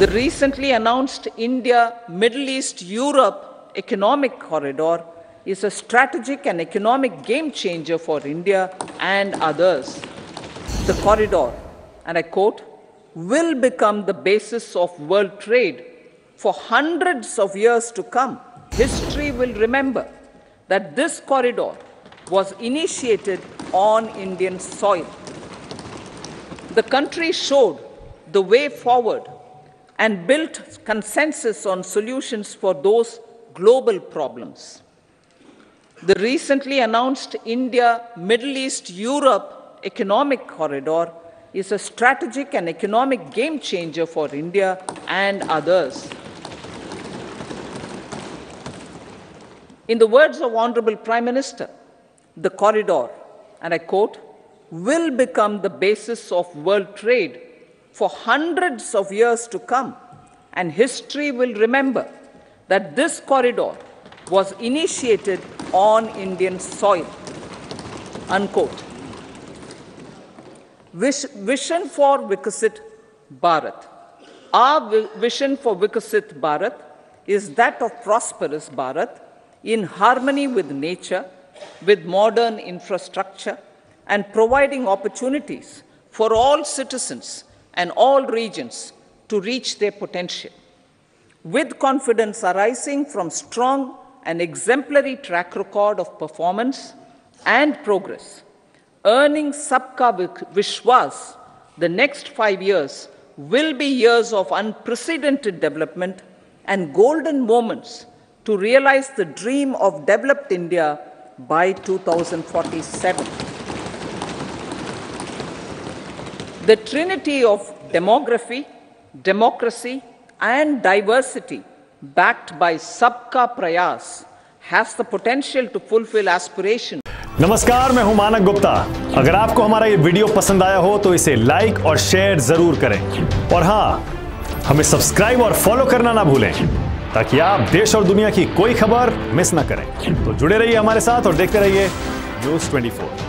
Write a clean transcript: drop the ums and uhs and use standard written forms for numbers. The recently announced India-Middle East-Europe Economic Corridor is a strategic and economic game changer for India and others. The corridor, and I quote, will become the basis of world trade for hundreds of years to come. History will remember that this corridor was initiated on Indian soil. The country showed the way forward and built consensus on solutions for those global problems. The recently announced India-Middle East-Europe Economic Corridor is a strategic and economic game changer for India and others. In the words of Honorable Prime Minister, the corridor, and I quote, will become the basis of world trade for hundreds of years to come, and history will remember that this corridor was initiated on Indian soil, unquote. Vision for Vikasit Bharat. Our vision for Vikasit Bharat is that of prosperous Bharat in harmony with nature, with modern infrastructure, and providing opportunities for all citizens and all regions to reach their potential. With confidence arising from strong and exemplary track record of performance and progress, earning Sapka Vishwas, the next 5 years will be years of unprecedented development and golden moments to realize the dream of developed India by 2047. The trinity of demography, democracy, and diversity, backed by sabka prayas, has the potential to fulfill aspirations. नमस्कार, मैं हूं मानक गुप्ता। अगर आपको हमारा ये video पसंद आया हो तो इसे लाइक और शेयर जरूर करें, और हाँ, हमें सब्सक्राइब और फॉलो करना ना भूलें ताकि आप देश और दुनिया की कोई खबर मिस ना करें। तो जुड़े रहिए हमारे साथ और देखते रहिए News24।